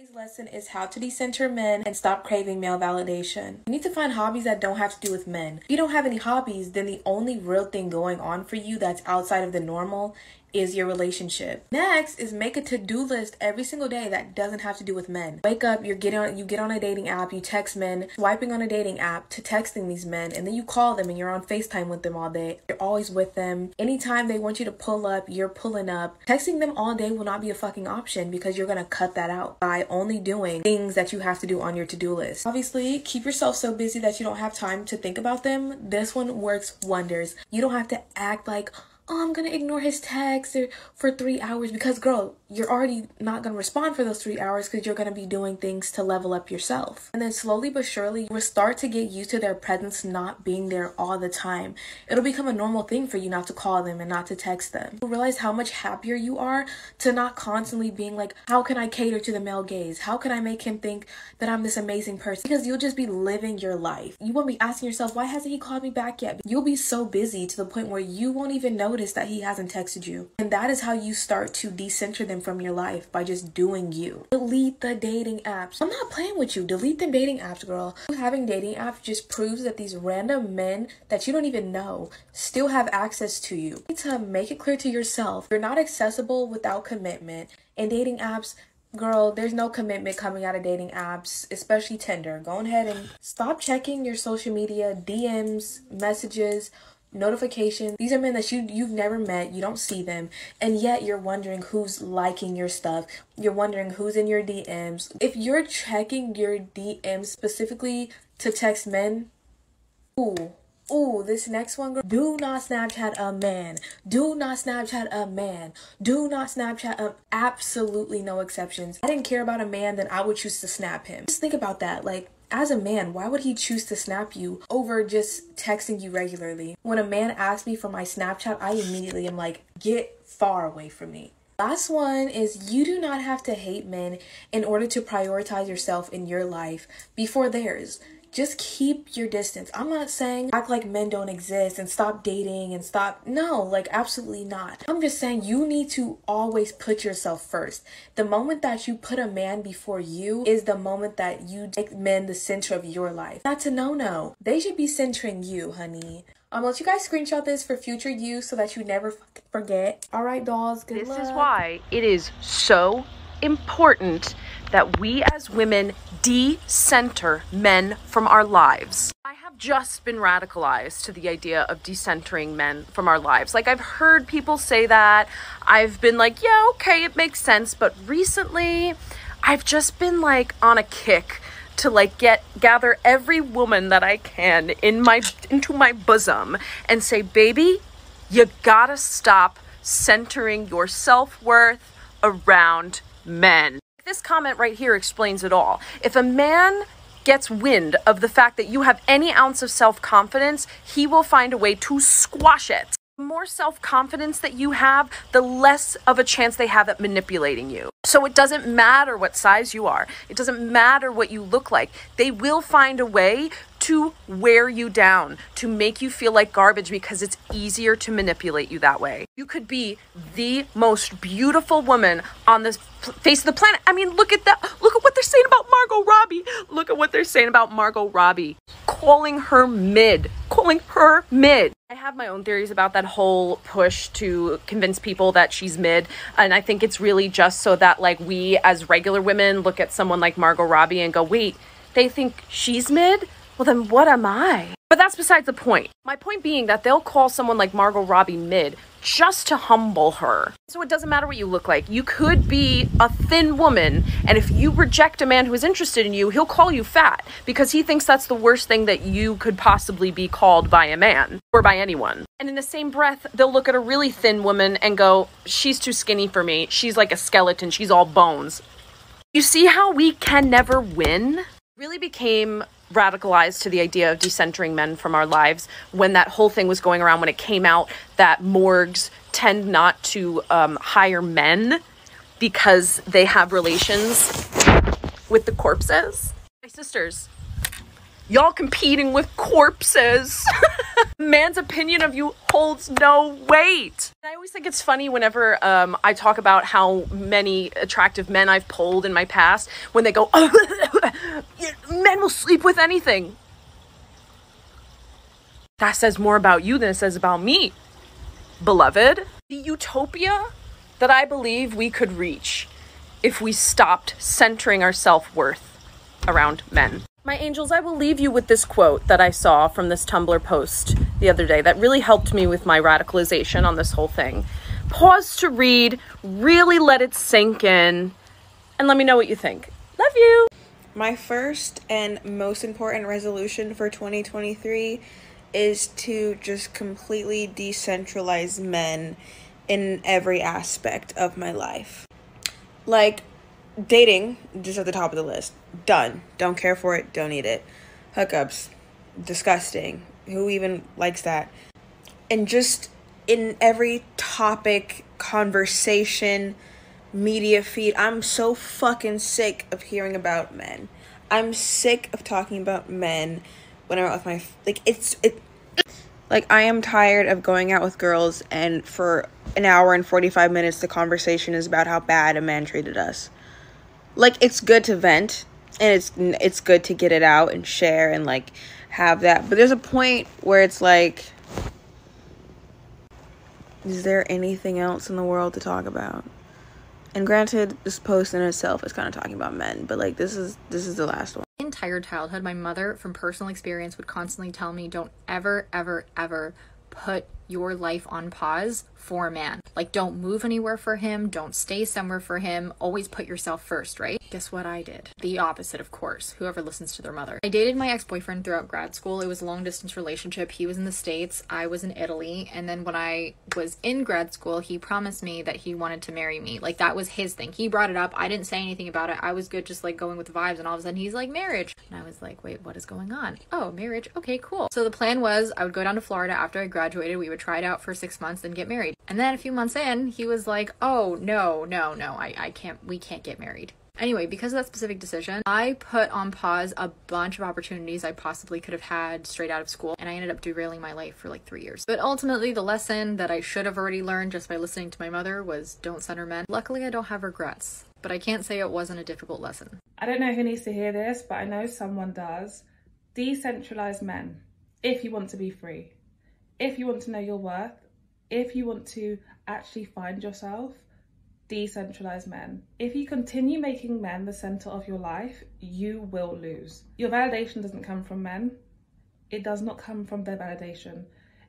Today's lesson is how to decenter men and stop craving male validation. You need to find hobbies that don't have to do with men. If you don't have any hobbies, then the only real thing going on for you that's outside of the normal is your relationship. Next is make a to-do list every single day that doesn't have to do with men. Wake up, you get on a dating app, you text men, swiping on a dating app to texting these men, and then you call them and you're on FaceTime with them all day. You're always with them. Anytime they want you to pull up, you're pulling up. Texting them all day will not be a fucking option because you're gonna cut that out by only doing things that you have to do on your to-do list. Obviously, keep yourself so busy that you don't have time to think about them. This one works wonders. You don't have to act like, oh, I'm gonna ignore his text for 3 hours, because girl, you're already not gonna respond for those 3 hours because you're gonna be doing things to level up yourself. And then slowly but surely, you will start to get used to their presence not being there all the time. It'll become a normal thing for you not to call them and not to text them. You'll realize how much happier you are to not constantly being like, how can I cater to the male gaze? How can I make him think that I'm this amazing person? Because you'll just be living your life. You won't be asking yourself, why hasn't he called me back yet? You'll be so busy to the point where you won't even notice that he hasn't texted you. And that is how you start to decenter them from your life, by just doing you. Delete the dating apps. I'm not playing with you. Delete them dating apps, girl. Having dating apps just proves that these random men that you don't even know still have access to you. You need to make it clear to yourself, you're not accessible without commitment. And dating apps, girl, there's no commitment coming out of dating apps, especially Tinder. Go ahead and stop checking your social media, DMs, messages, notifications. These are men that you've never met, you don't see them, and yet you're wondering who's liking your stuff, you're wondering who's in your DMs. If you're checking your DMs specifically to text men, ooh, this next one, girl, do not Snapchat a man. Do not Snapchat a man. Do not Snapchat a... absolutely no exceptions. If I didn't care about a man, then I would choose to snap him. Just think about that. Like, as a man, why would he choose to snap you over just texting you regularly? When a man asks me for my Snapchat, I immediately am like, get far away from me. Last one is, you do not have to hate men in order to prioritize yourself in your life before theirs. Just keep your distance. I'm not saying act like men don't exist and stop dating and stop. No, like, absolutely not. I'm just saying you need to always put yourself first. The moment that you put a man before you is the moment that you make men the center of your life. That's a no-no. They should be centering you, honey. I'll let you guys screenshot this for future use so that you never forget. All right, dolls, good luck. This is why it is so important that we as women decenter men from our lives. I have just been radicalized to the idea of decentering men from our lives. Like, I've heard people say that. I've been like, yeah, okay, it makes sense. But recently, I've just been like on a kick to like gather every woman that I can into my bosom and say, baby, you gotta stop centering your self-worth around men. This comment right here explains it all. If a man gets wind of the fact that you have any ounce of self-confidence, he will find a way to squash it. The more self-confidence that you have, the less of a chance they have at manipulating you. So it doesn't matter what size you are. It doesn't matter what you look like. They will find a way to wear you down, to make you feel like garbage, because it's easier to manipulate you that way. You could be the most beautiful woman on the face of the planet. I mean, look at what they're saying about Margot Robbie. Look at what they're saying about Margot Robbie. Calling her mid. I have my own theories about that whole push to convince people that she's mid, and I think it's really just so that, like, we as regular women look at someone like Margot Robbie and go, wait, they think she's mid? Well, then what am I? But that's besides the point. My point being that they'll call someone like Margot Robbie mid just to humble her. So it doesn't matter what you look like. You could be a thin woman, and if you reject a man who is interested in you, he'll call you fat because he thinks that's the worst thing that you could possibly be called by a man or by anyone. And in the same breath, they'll look at a really thin woman and go, she's too skinny for me. She's like a skeleton. She's all bones. You see how we can never win? Really became radicalized to the idea of decentering men from our lives when that whole thing was going around, when it came out that morgues tend not to hire men because they have relations with the corpses. My sisters, Y'all competing with corpses. Man's opinion of you holds no weight. I always think it's funny whenever I talk about how many attractive men I've polled in my past, when they go, oh, men will sleep with anything. That says more about you than it says about me, beloved. The utopia that I believe we could reach if we stopped centering our self-worth around men. My angels, I will leave you with this quote that I saw from this Tumblr post the other day that really helped me with my radicalization on this whole thing. Pause to read, really let it sink in, and let me know what you think. Love you! My first and most important resolution for 2023 is to just completely decentralize men in every aspect of my life. Like, dating, just at the top of the list. Done. Don't care for it. Don't need it. Hookups. Disgusting. Who even likes that? And just in every topic, conversation, media feed, I'm so fucking sick of hearing about men. I'm sick of talking about men when I'm out with my... Like, Like, I am tired of going out with girls and for an hour and 45 minutes the conversation is about how bad a man treated us. Like, it's good to vent, and it's good to get it out and share and, like, have that. But there's a point where it's like, is there anything else in the world to talk about? And granted, this post in itself is kind of talking about men, but, like, this is the last one. My entire childhood, my mother, from personal experience, would constantly tell me, don't ever, ever, ever put your life on pause for a man. Like, don't move anywhere for him, don't stay somewhere for him, always put yourself first, right? Guess what I did? The opposite, of course. Whoever listens to their mother. I dated my ex-boyfriend throughout grad school. It was a long-distance relationship. He was in the States, I was in Italy, and then when I was in grad school, he promised me that he wanted to marry me. Like, that was his thing. He brought it up. I didn't say anything about it. I was good, just like going with the vibes, and all of a sudden he's like, marriage. And I was like, wait, what is going on? Oh, marriage. Okay, cool. So the plan was I would go down to Florida after I graduated. We would try it out for 6 months, then get married. And then a few months in, he was like, oh, no, I can't, we can't get married. Anyway, because of that specific decision, I put on pause a bunch of opportunities I possibly could have had straight out of school, and I ended up derailing my life for like 3 years. But ultimately, the lesson that I should have already learned just by listening to my mother was don't center men. Luckily, I don't have regrets, but I can't say it wasn't a difficult lesson. I don't know who needs to hear this, but I know someone does. Decentralize men if you want to be free. If you want to know your worth, if you want to actually find yourself, decentralize men. If you continue making men the center of your life, you will lose. Your validation doesn't come from men. It does not come from their validation.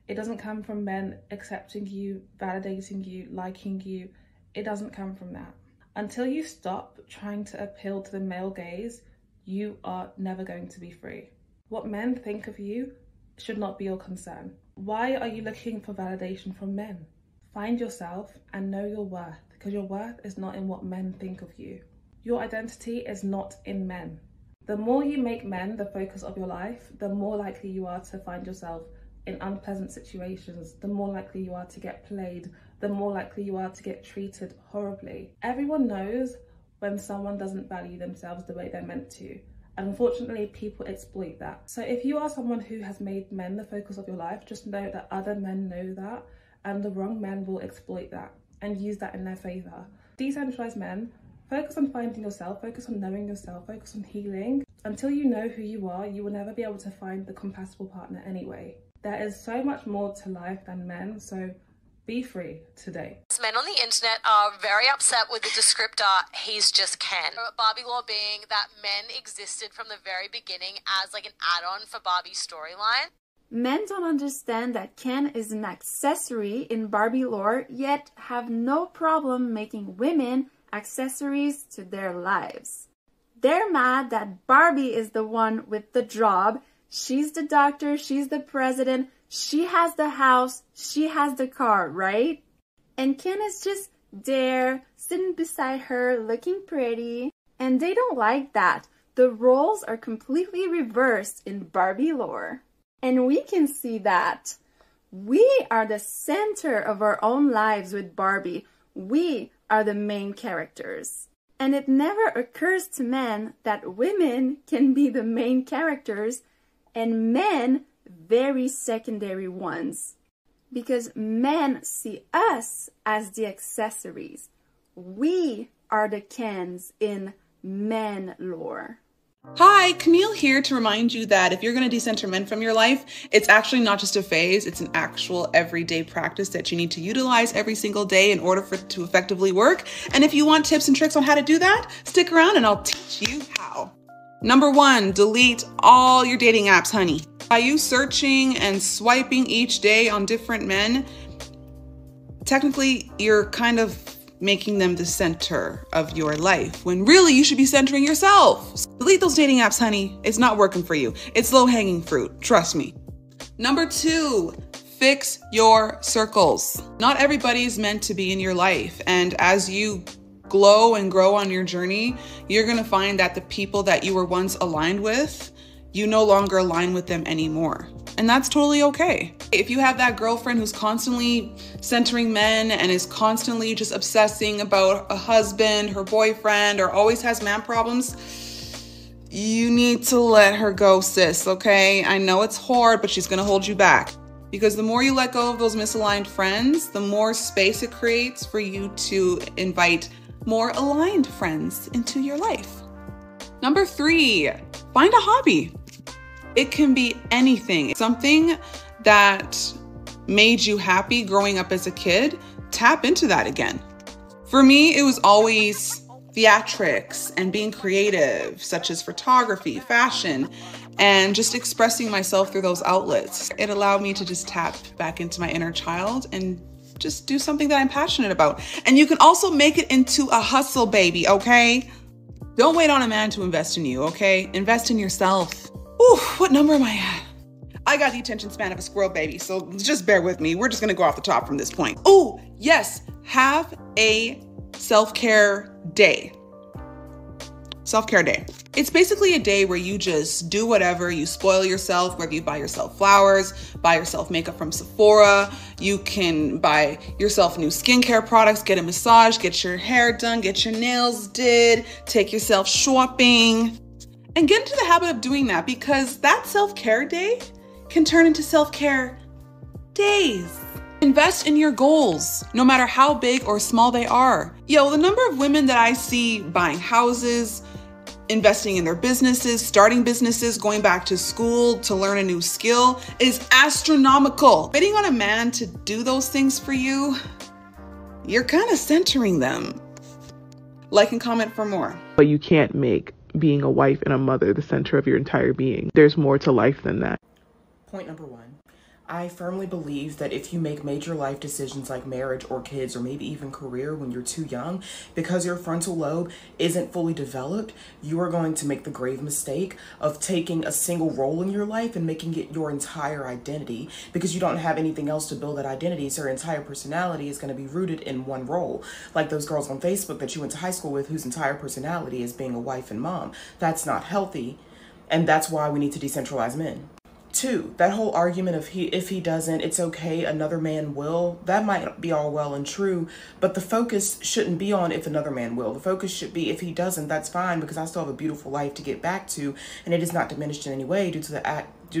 It doesn't come from men accepting you, validating you, liking you. It doesn't come from that. Until you stop trying to appeal to the male gaze, you are never going to be free. What men think of you should not be your concern. Why are you looking for validation from men? Find yourself and know your worth, because your worth is not in what men think of you. Your identity is not in men. The more you make men the focus of your life, the more likely you are to find yourself in unpleasant situations, the more likely you are to get played, the more likely you are to get treated horribly. Everyone knows when someone doesn't value themselves the way they're meant to. And unfortunately, people exploit that. So if you are someone who has made men the focus of your life, just know that other men know that, and the wrong men will exploit that and use that in their favor. Decentralize men, focus on finding yourself, focus on knowing yourself, focus on healing. Until you know who you are, you will never be able to find the compatible partner anyway. There is so much more to life than men, so be free today. Men on the internet are very upset with the descriptor, he's just Ken. Barbie lore being that men existed from the very beginning as like an add-on for Barbie's storyline. Men don't understand that Ken is an accessory in Barbie lore, yet have no problem making women accessories to their lives. They're mad that Barbie is the one with the job. She's the doctor, she's the president, she has the house, she has the car, right? And Ken is just there, sitting beside her, looking pretty. And they don't like that. The roles are completely reversed in Barbie lore. And we can see that. We are the center of our own lives with Barbie. We are the main characters. And it never occurs to men that women can be the main characters and men very secondary ones, because men see us as the accessories. We are the Kens in men lore. Hi, Camille here to remind you that if you're going to decenter men from your life, it's actually not just a phase, it's an actual everyday practice that you need to utilize every single day in order for it to effectively work. And if you want tips and tricks on how to do that, stick around and I'll teach you how. Number 1, delete all your dating apps, honey. By you searching and swiping each day on different men, technically you're kind of making them the center of your life, when really you should be centering yourself. So delete those dating apps, honey. It's not working for you. It's low-hanging fruit, trust me. Number 2, fix your circles. Not everybody's meant to be in your life, and as you glow and grow on your journey, you're gonna find that the people that you were once aligned with, you no longer align with them anymore. And that's totally okay. If you have that girlfriend who's constantly centering men and is constantly just obsessing about a husband, her boyfriend, or always has man problems, you need to let her go, sis, okay? I know it's hard, but she's gonna hold you back. Because the more you let go of those misaligned friends, the more space it creates for you to invite more aligned friends into your life. Number 3, find a hobby. It can be anything. Something that made you happy growing up as a kid, tap into that again. For me, it was always theatrics and being creative, such as photography, fashion, and just expressing myself through those outlets. It allowed me to just tap back into my inner child and just do something that I'm passionate about. And you can also make it into a hustle, baby, okay? Don't wait on a man to invest in you, okay? Invest in yourself. Ooh, what number am I at? I got the attention span of a squirrel, baby, so just bear with me. We're just gonna go off the top from this point. Ooh, yes, have a self-care day. Self-care day. It's basically a day where you just do whatever, you spoil yourself, whether you buy yourself flowers, buy yourself makeup from Sephora, you can buy yourself new skincare products, get a massage, get your hair done, get your nails did, take yourself shopping, and get into the habit of doing that, because that self-care day can turn into self-care days. Invest in your goals, no matter how big or small they are. Yo, the number of women that I see buying houses, investing in their businesses, starting businesses, going back to school to learn a new skill is astronomical. Waiting on a man to do those things for you, you're kind of centering them. Like and comment for more. But you can't make being a wife and a mother the center of your entire being. There's more to life than that. Point number 1. I firmly believe that if you make major life decisions like marriage or kids or maybe even career when you're too young, because your frontal lobe isn't fully developed, you are going to make the grave mistake of taking a single role in your life and making it your entire identity, because you don't have anything else to build that identity, so your entire personality is going to be rooted in one role. Like those girls on Facebook that you went to high school with whose entire personality is being a wife and mom. That's not healthy, and that's why we need to decentralize men. 2, that whole argument of if he doesn't, it's okay, another man will, that might be all well and true, but the focus shouldn't be on if another man will. The focus should be if he doesn't, that's fine, because I still have a beautiful life to get back to, and it is not diminished in any way due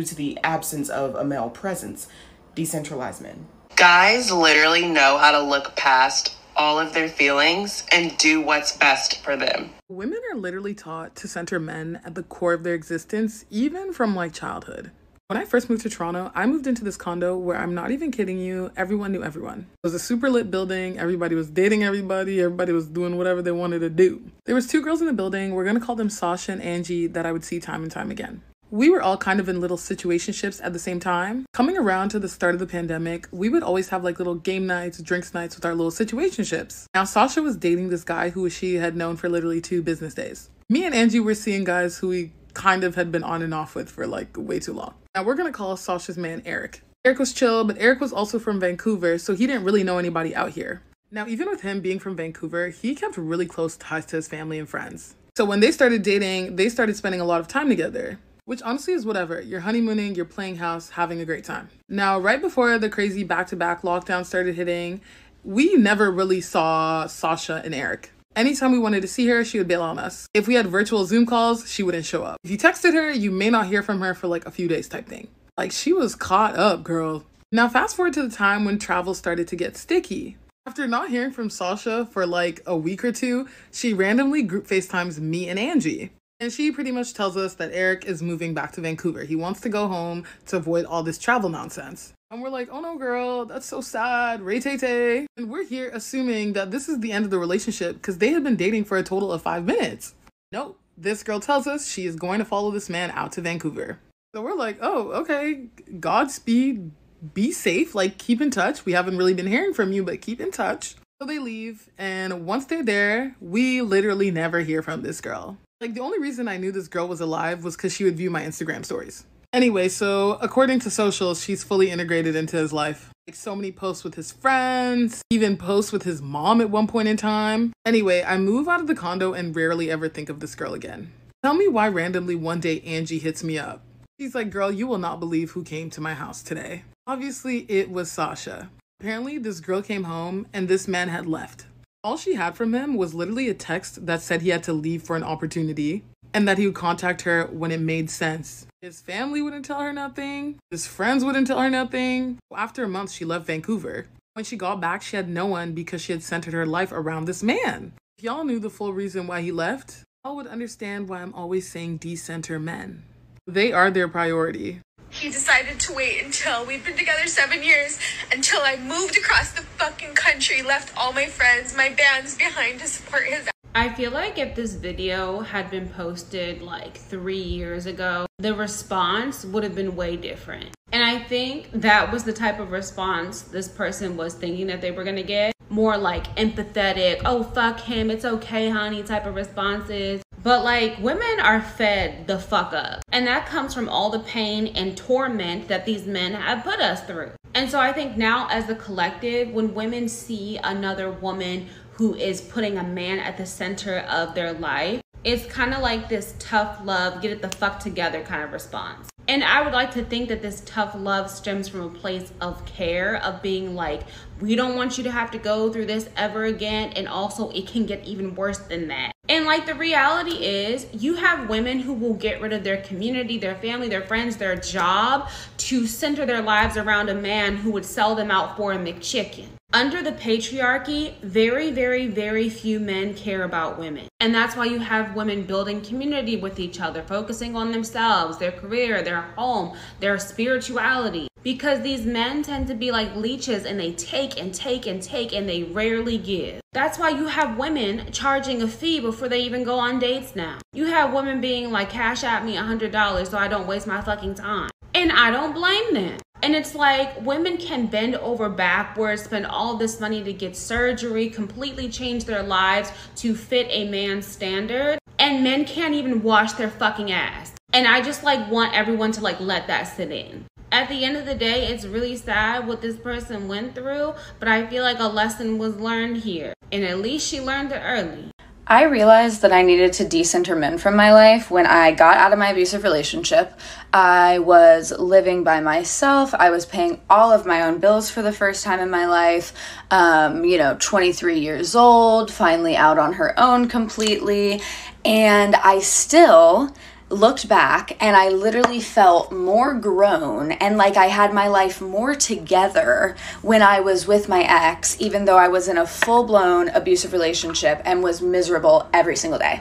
to the absence of a male presence. Decentralized men. Guys literally know how to look past all of their feelings and do what's best for them. Women are literally taught to center men at the core of their existence, even from like childhood. When I first moved to Toronto, I moved into this condo where, I'm not even kidding you, everyone knew everyone. It was a super lit building, everybody was dating everybody, everybody was doing whatever they wanted to do. There was 2 girls in the building, we're gonna call them Sasha and Angie, that I would see time and time again. We were all kind of in little situationships at the same time. Coming around to the start of the pandemic, we would always have like little game nights, drinks nights with our little situationships. Now Sasha was dating this guy who she had known for literally 2 business days. Me and Angie were seeing guys who we kind of had been on and off with for like way too long. Now we're gonna call Sasha's man Eric. Eric was chill, but Eric was also from Vancouver, so he didn't really know anybody out here. Now even with him being from Vancouver, he kept really close ties to his family and friends. So when they started dating, they started spending a lot of time together, which honestly is whatever. You're honeymooning, you're playing house, having a great time. Now right before the crazy back-to-back lockdown started hitting, we never really saw Sasha and Eric. Anytime we wanted to see her, she would bail on us. If we had virtual Zoom calls, she wouldn't show up. If you texted her, you may not hear from her for like a few days type thing. Like, she was caught up, girl. Now fast forward to the time when travel started to get sticky. After not hearing from Sasha for like a week or two, she randomly group FaceTimes me and Angie. And she pretty much tells us that Eric is moving back to Vancouver. He wants to go home to avoid all this travel nonsense. And we're like, oh no, girl, that's so sad. Ray Tay Tay. And we're here assuming that this is the end of the relationship because they had been dating for a total of 5 minutes. Nope. This girl tells us she is going to follow this man out to Vancouver. So we're like, oh, okay. Godspeed. Be safe. Like, keep in touch. We haven't really been hearing from you, but keep in touch. So they leave. And once they're there, we literally never hear from this girl. Like, the only reason I knew this girl was alive was because she would view my Instagram stories. Anyway, so according to socials, she's fully integrated into his life. Like, so many posts with his friends, even posts with his mom at one point in time. Anyway, I move out of the condo and rarely ever think of this girl again. Tell me why randomly one day Angie hits me up. She's like, girl, you will not believe who came to my house today. Obviously, it was Sasha. Apparently, this girl came home and this man had left. All she had from him was literally a text that said he had to leave for an opportunity and that he would contact her when it made sense. His family wouldn't tell her nothing. His friends wouldn't tell her nothing. After a month, she left Vancouver. When she got back, she had no one because she had centered her life around this man. If y'all knew the full reason why he left, y'all would understand why I'm always saying decenter men. They are their priority. He decided to wait until we'd been together 7 years, until I moved across the fucking country, left all my friends, my bands behind to support his. I feel like if this video had been posted like 3 years ago, the response would have been way different. And I think that was the type of response this person was thinking that they were gonna get. More like empathetic, oh fuck him, it's okay honey type of responses. But like, women are fed the fuck up. And that comes from all the pain and torment that these men have put us through. And so I think now as a collective, when women see another woman who is putting a man at the center of their life, it's kind of like this tough love, get it the fuck together kind of response. And I would like to think that this tough love stems from a place of care, of being like, we don't want you to have to go through this ever again. And also it can get even worse than that. And like, the reality is you have women who will get rid of their community, their family, their friends, their job to center their lives around a man who would sell them out for a McChicken. Under the patriarchy, very, very, very few men care about women. And that's why you have women building community with each other, focusing on themselves, their career, their home, their spirituality. Because these men tend to be like leeches and they take and take and take and they rarely give. That's why you have women charging a fee before they even go on dates now. You have women being like, cash at me $100 so I don't waste my fucking time. And I don't blame them. And it's like, women can bend over backwards, spend all this money to get surgery, completely change their lives to fit a man's standard, and men can't even wash their fucking ass. And I just like want everyone to like let that sit in. At the end of the day, it's really sad what this person went through, but I feel like a lesson was learned here. And at least she learned it early. I realized that I needed to decenter men from my life when I got out of my abusive relationship. I was living by myself. I was paying all of my own bills for the first time in my life. 23 years old, finally out on her own completely. And I still looked back and I literally felt more grown and like I had my life more together when I was with my ex, even though I was in a full-blown abusive relationship and was miserable every single day.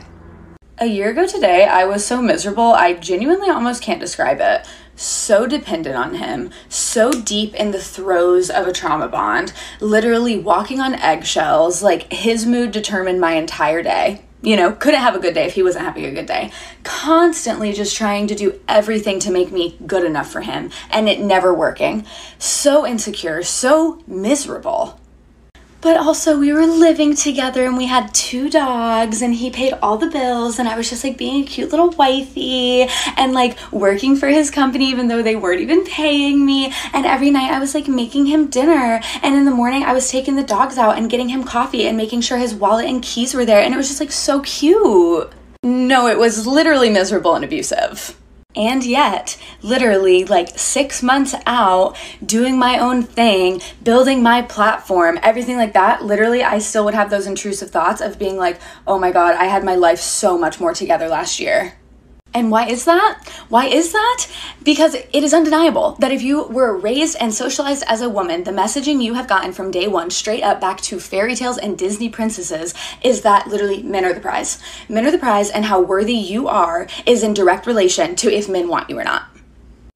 A year ago today, I was so miserable, I genuinely almost can't describe it. So dependent on him, so deep in the throes of a trauma bond, literally walking on eggshells, like his mood determined my entire day. You know, couldn't have a good day if he wasn't having a good day. Constantly just trying to do everything to make me good enough for him and it never working. So insecure, so miserable. But also we were living together and we had 2 dogs and he paid all the bills and I was just like being a cute little wifey and like working for his company even though they weren't even paying me. And every night I was like making him dinner and in the morning I was taking the dogs out and getting him coffee and making sure his wallet and keys were there and it was just like so cute. No, it was literally miserable and abusive. And yet, literally like 6 months out, doing my own thing, building my platform, everything like that, literally I still would have those intrusive thoughts of being like, oh my God, I had my life so much more together last year. And why is that? Why is that? Because it is undeniable that if you were raised and socialized as a woman, the messaging you have gotten from day one straight up back to fairy tales and Disney princesses is that literally men are the prize. Men are the prize, and how worthy you are is in direct relation to if men want you or not.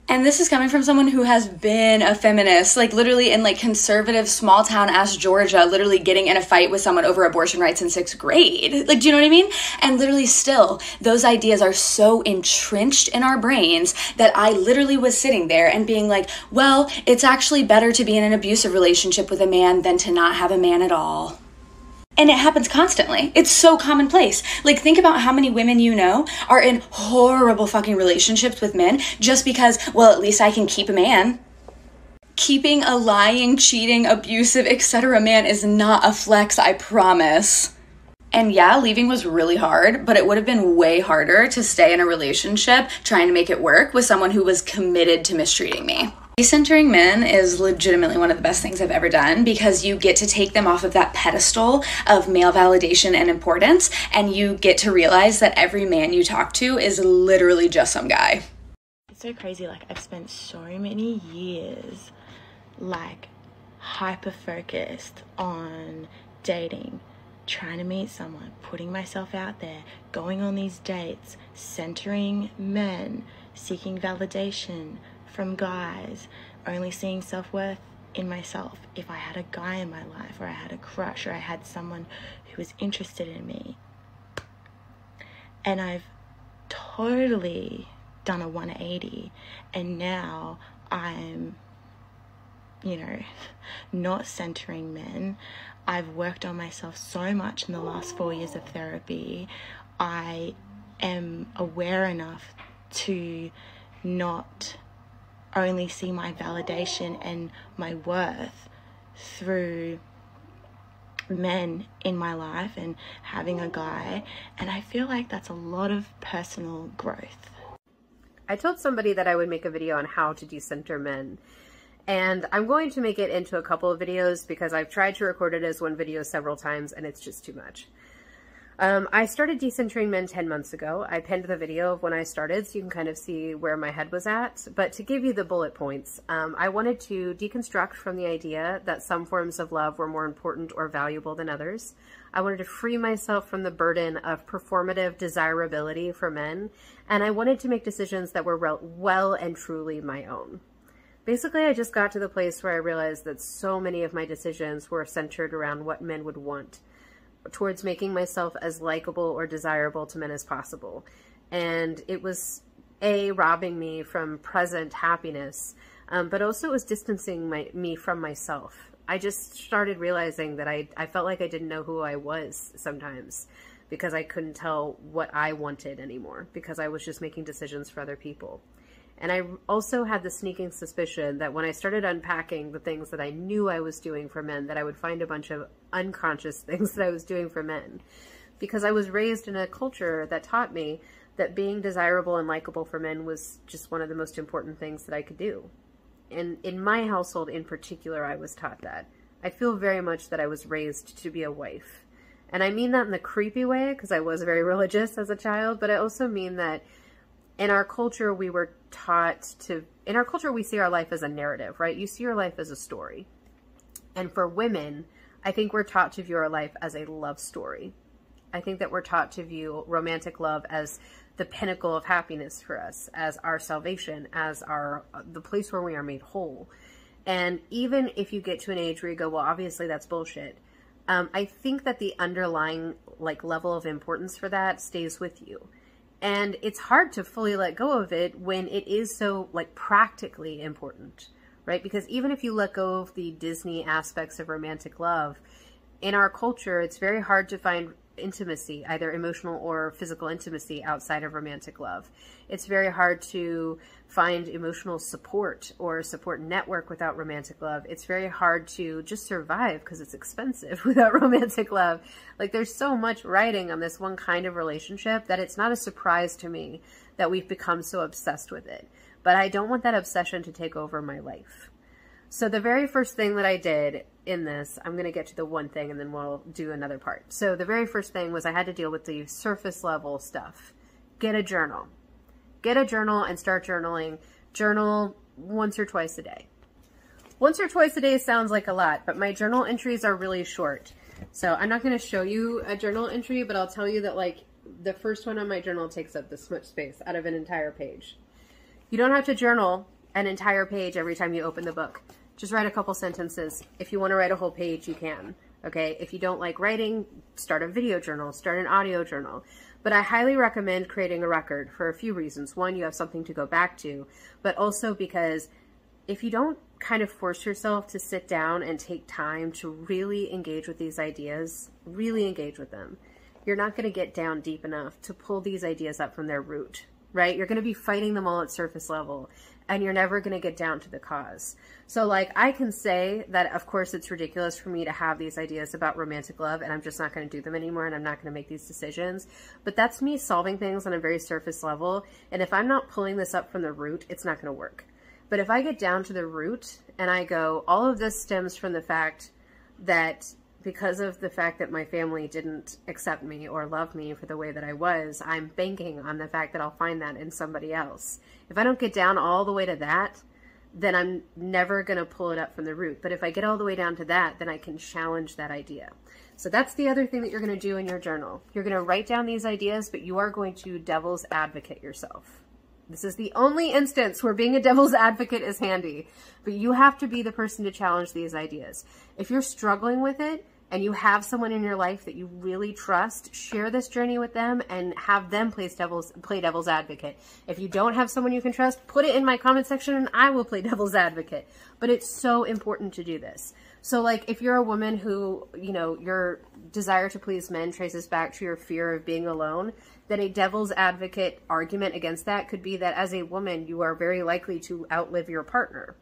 And this is coming from someone who has been a feminist, like literally in like conservative small town ass Georgia, literally getting in a fight with someone over abortion rights in 6th grade. Like, do you know what I mean? And literally still, those ideas are so entrenched in our brains that I literally was sitting there and being like, well, it's actually better to be in an abusive relationship with a man than to not have a man at all. And it happens constantly. It's so commonplace. Like, think about how many women you know are in horrible fucking relationships with men just because, well, at least I can keep a man. Keeping a lying, cheating, abusive, etc. man is not a flex, I promise. And yeah, leaving was really hard, but it would have been way harder to stay in a relationship trying to make it work with someone who was committed to mistreating me. Decentering men is legitimately one of the best things I've ever done, because you get to take them off of that pedestal of male validation and importance, and you get to realize that every man you talk to is literally just some guy. It's so crazy, like I've spent so many years like hyper focused on dating, trying to meet someone, putting myself out there, going on these dates, centering men, seeking validation from guys, only seeing self-worth in myself. If I had a guy in my life, or I had a crush, or I had someone who was interested in me. And I've totally done a 180, and now I'm, you know, not centering men. I've worked on myself so much in the last 4 years of therapy. I am aware enough to not only see my validation and my worth through men in my life and having a guy, and I feel like that's a lot of personal growth. I told somebody that I would make a video on how to decenter men, and I'm going to make it into a couple of videos because I've tried to record it as one video several times and it's just too much. I started decentering men 10 months ago. I pinned the video of when I started so you can kind of see where my head was at. But to give you the bullet points, I wanted to deconstruct from the idea that some forms of love were more important or valuable than others. I wanted to free myself from the burden of performative desirability for men. And I wanted to make decisions that were well and truly my own. Basically, I just got to the place where I realized that so many of my decisions were centered around what men would want, towards making myself as likable or desirable to men as possible. And it was robbing me from present happiness, but also it was distancing me from myself. I just started realizing that I felt like I didn't know who I was sometimes, because I couldn't tell what I wanted anymore, because I was just making decisions for other people. And I also had the sneaking suspicion that when I started unpacking the things that I knew I was doing for men, that I would find a bunch of unconscious things that I was doing for men. Because I was raised in a culture that taught me that being desirable and likable for men was just one of the most important things that I could do. And in my household in particular, I was taught that. I feel very much that I was raised to be a wife. And I mean that in the creepy way, because I was very religious as a child, but I also mean that in our culture, we were taught to, in our culture, we see our life as a narrative, right? You see your life as a story. And for women, I think we're taught to view our life as a love story. I think that we're taught to view romantic love as the pinnacle of happiness for us, as our salvation, as the place where we are made whole. And even if you get to an age where you go, well, obviously that's bullshit. I think that the underlying like level of importance for that stays with you. And it's hard to fully let go of it when it is so like practically important, right? Because even if you let go of the Disney aspects of romantic love, in our culture, it's very hard to find intimacy, either emotional or physical intimacy outside of romantic love. It's very hard to find emotional support or support network without romantic love. It's very hard to just survive because it's expensive without romantic love. Like, there's so much writing on this one kind of relationship that it's not a surprise to me that we've become so obsessed with it. But I don't want that obsession to take over my life. So the very first thing that I did in this, I'm going to get to the one thing and then we'll do another part. So the very first thing was I had to deal with the surface level stuff. Get a journal. Get a journal and start journaling. Journal once or twice a day. Once or twice a day sounds like a lot, but my journal entries are really short. So I'm not going to show you a journal entry, but I'll tell you that like the first one on my journal takes up this much space out of an entire page. You don't have to journal an entire page every time you open the book. Just write a couple sentences. If you want to write a whole page, you can, okay? If you don't like writing, start a video journal, start an audio journal. But I highly recommend creating a record for a few reasons. One, you have something to go back to, but also because if you don't kind of force yourself to sit down and take time to really engage with these ideas, really engage with them, you're not going to get down deep enough to pull these ideas up from their root, right? You're going to be fighting them all at surface level. And you're never going to get down to the cause. So like, I can say that, of course, it's ridiculous for me to have these ideas about romantic love and I'm just not going to do them anymore and I'm not going to make these decisions. But that's me solving things on a very surface level. And if I'm not pulling this up from the root, it's not going to work. But if I get down to the root and I go, all of this stems from the fact that because of the fact that my family didn't accept me or love me for the way that I was, I'm banking on the fact that I'll find that in somebody else. If I don't get down all the way to that, then I'm never going to pull it up from the root. But if I get all the way down to that, then I can challenge that idea. So that's the other thing that you're going to do in your journal. You're going to write down these ideas, but you are going to devil's advocate yourself. This is the only instance where being a devil's advocate is handy, but you have to be the person to challenge these ideas. If you're struggling with it, and you have someone in your life that you really trust, share this journey with them and have them play devil's advocate. If you don't have someone you can trust, put it in my comment section and I will play devil's advocate. But it's so important to do this. So like, if you're a woman who, you know, your desire to please men traces back to your fear of being alone, then a devil's advocate argument against that could be that as a woman, you are very likely to outlive your partner.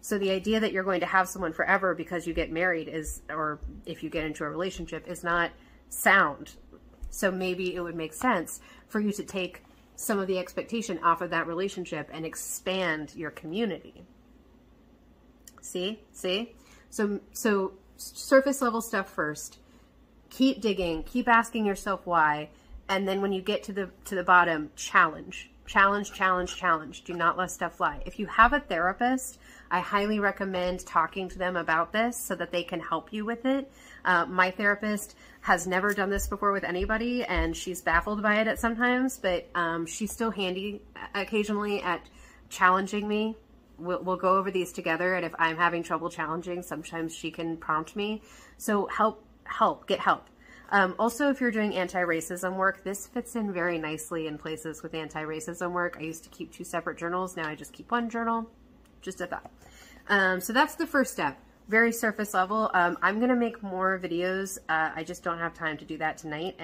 So the idea that you're going to have someone forever because you get married is, or if you get into a relationship, is not sound. So maybe it would make sense for you to take some of the expectation off of that relationship and expand your community. See? So surface level stuff first. Keep digging, keep asking yourself why, and then when you get to the bottom, challenge. Challenge, challenge, challenge. Do not let stuff fly. If you have a therapist, I highly recommend talking to them about this so that they can help you with it. My therapist has never done this before with anybody, and she's baffled by it at sometimes, but she's still handy occasionally at challenging me. We'll go over these together, and if I'm having trouble challenging, sometimes she can prompt me. So get help. Also, if you're doing anti-racism work, this fits in very nicely in places with anti-racism work. I used to keep 2 separate journals. Now I just keep 1 journal. Just a thought. So that's the first step. Very surface level. I'm going to make more videos. I just don't have time to do that tonight.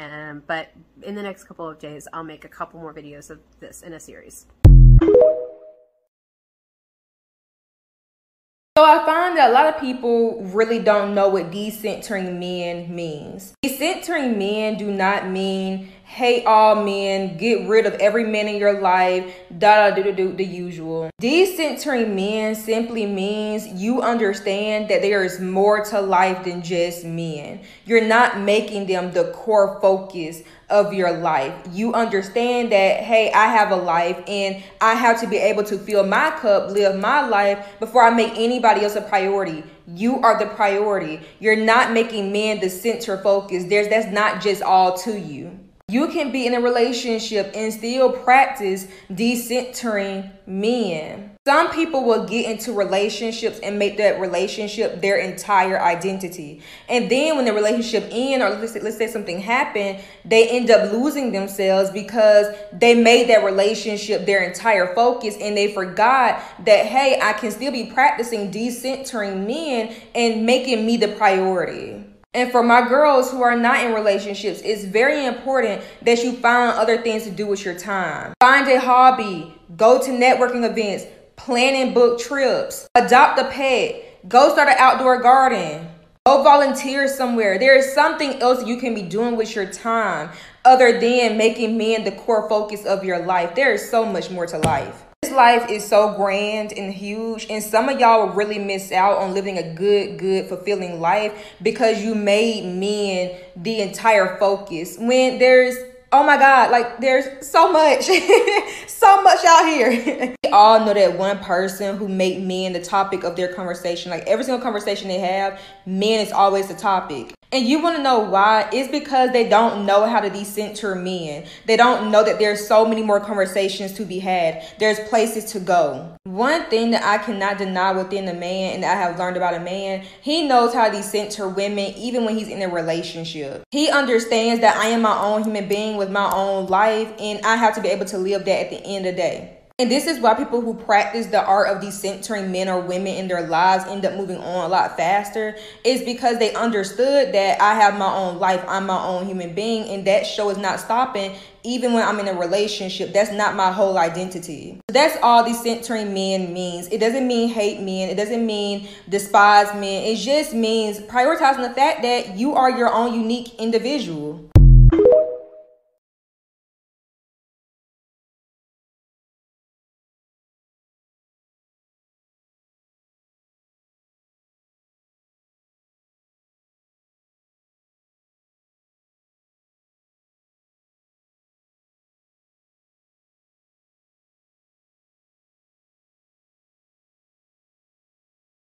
But in the next couple of days, I'll make a couple more videos of this in a series. So I find that a lot of people really don't know what decentering men means. Decentering men do not mean hate all men, get rid of every man in your life, the usual. Decentering men simply means you understand that there is more to life than just men. You're not making them the core focus of your life. You understand that, hey, I have a life and I have to be able to fill my cup, live my life before I make anybody else a priority. You are the priority. You're not making men the center focus. That's not just all to you. You can be in a relationship and still practice decentering men. Some people will get into relationships and make that relationship their entire identity. And then when the relationship ends, or let's say something happened, they end up losing themselves because they made that relationship their entire focus and they forgot that, hey, I can still be practicing decentering men and making me the priority. And for my girls who are not in relationships, it's very important that you find other things to do with your time. Find a hobby, go to networking events, plan and book trips, adopt a pet, go start an outdoor garden, go volunteer somewhere. There is something else you can be doing with your time other than making men the core focus of your life. There is so much more to life. This life is so grand and huge, and some of y'all will really miss out on living a good, fulfilling life because you made men the entire focus. When there's, oh my God, like there's so much, so much out here. We all know that one person who made men the topic of their conversation. Like every single conversation they have, men is always the topic. And you want to know why? It's because they don't know how to decenter men. They don't know that there's so many more conversations to be had. There's places to go. One thing that I cannot deny within a man, and that I have learned about a man, he knows how to decenter women even when he's in a relationship. He understands that I am my own human being with my own life, and I have to be able to live that at the end of the day. And this is why people who practice the art of decentering men or women in their lives end up moving on a lot faster, is because they understood that I have my own life, I'm my own human being, and that show is not stopping even when I'm in a relationship. That's not my whole identity. So that's all decentering men means. It doesn't mean hate men. It doesn't mean despise men. It just means prioritizing the fact that you are your own unique individual.